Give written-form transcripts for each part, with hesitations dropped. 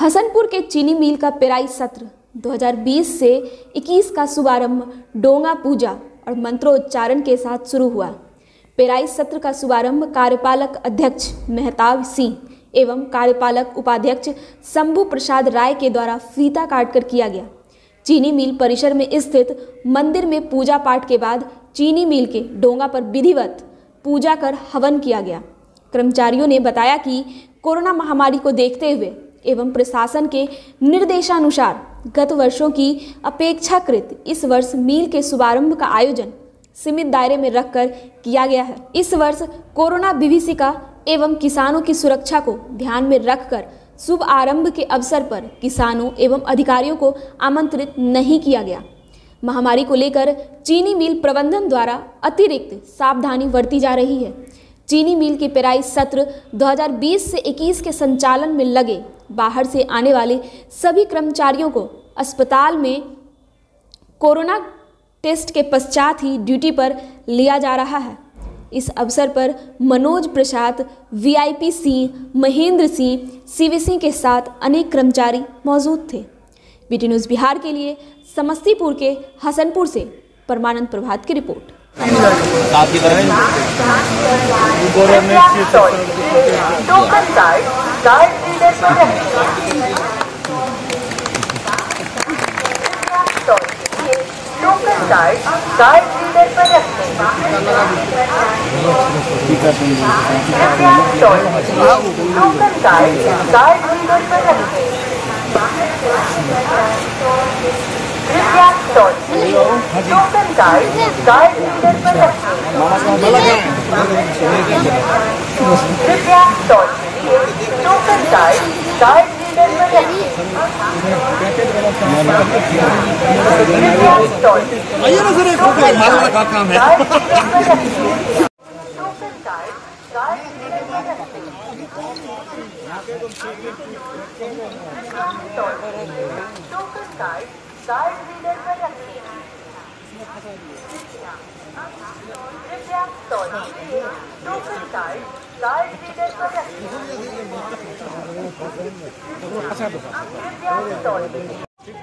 हसनपुर के चीनी मिल का पेराई सत्र 2020 से 21 का शुभारंभ डोंगा पूजा और मंत्रोच्चारण के साथ शुरू हुआ। पेराई सत्र का शुभारंभ कार्यपालक अध्यक्ष मेहताब सिंह एवं कार्यपालक उपाध्यक्ष शंभु प्रसाद राय के द्वारा फीता काटकर किया गया। चीनी मिल परिसर में स्थित मंदिर में पूजा पाठ के बाद चीनी मिल के डोंगा पर विधिवत पूजा कर हवन किया गया। कर्मचारियों ने बताया कि कोरोना महामारी को देखते हुए एवं प्रशासन के निर्देशानुसार गत वर्षों की अपेक्षाकृत इस वर्ष मिल के शुभारंभ का आयोजन सीमित दायरे में रखकर किया गया है। इस वर्ष कोरोना विभीषिका एवं किसानों की सुरक्षा को ध्यान में रखकर शुभ आरंभ के अवसर पर किसानों एवं अधिकारियों को आमंत्रित नहीं किया गया। महामारी को लेकर चीनी मिल प्रबंधन द्वारा अतिरिक्त सावधानी बरती जा रही है। चीनी मिल के पेराई सत्र 2020 से 21 के संचालन में लगे बाहर से आने वाले सभी कर्मचारियों को अस्पताल में कोरोना टेस्ट के पश्चात ही ड्यूटी पर लिया जा रहा है। इस अवसर पर मनोज प्रसाद, वीआईपी सिंह, महेंद्र सिंह, शिव सिंह के साथ अनेक कर्मचारी मौजूद थे। बीटी न्यूज़ बिहार के लिए समस्तीपुर के हसनपुर से परमानंद प्रभात की रिपोर्ट।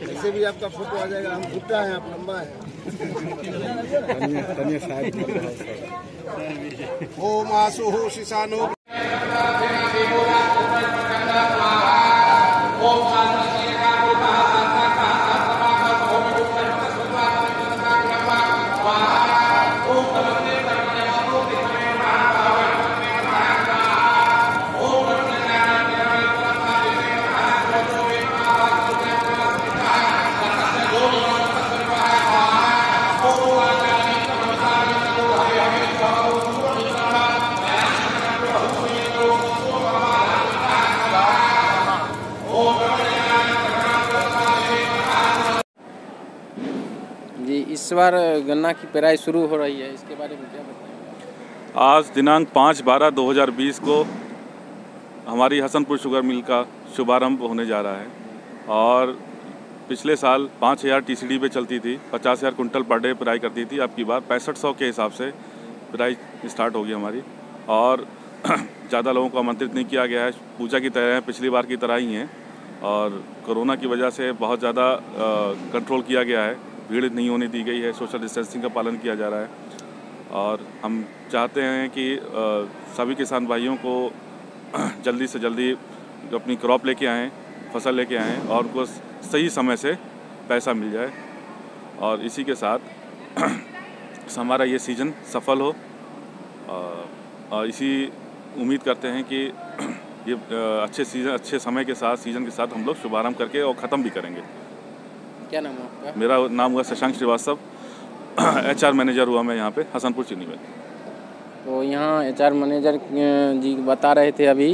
ऐसे भी आपका फोटो आ जाएगा। हम भुट्टा है, आप लंबा है। हो मासो हो शिशानो जी। इस बार गन्ना की पेराई शुरू हो रही है, इसके बारे में क्या बताएं? आज दिनांक 5/12/2020 को हमारी हसनपुर शुगर मिल का शुभारंभ होने जा रहा है। और पिछले साल 5000 TCD पे चलती थी, 50000 कुंटल पर डे पेराई करती थी। अब की बार 6500 के हिसाब से पेराई स्टार्ट होगी हमारी। और ज़्यादा लोगों को आमंत्रित नहीं किया गया है। पूजा की तैयारियाँ पिछली बार की तरह ही हैं और कोरोना की वजह से बहुत ज़्यादा कंट्रोल किया गया है। भीड़ नहीं होने दी गई है, सोशल डिस्टेंसिंग का पालन किया जा रहा है। और हम चाहते हैं कि सभी किसान भाइयों को जल्दी से जल्दी अपनी क्रॉप लेके आएँ, फसल लेके आएँ और उनको सही समय से पैसा मिल जाए। और इसी के साथ हमारा ये सीज़न सफल हो और इसी उम्मीद करते हैं कि ये अच्छे सीज़न, अच्छे समय के साथ, सीज़न के साथ हम लोग शुभारम्भ करके और ख़त्म भी करेंगे। क्या नाम है आपका? मेरा नाम हुआ शशांक श्रीवास्तव, HR मैनेजर हुआ मैं यहाँ पे हसनपुर चीनी में। तो यहाँ HR मैनेजर जी बता रहे थे अभी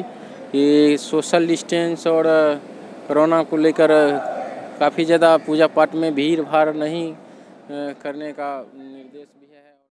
कि सोशल डिस्टेंस और कोरोना को लेकर काफ़ी ज़्यादा पूजा पाठ में भीड़ भाड़ नहीं करने का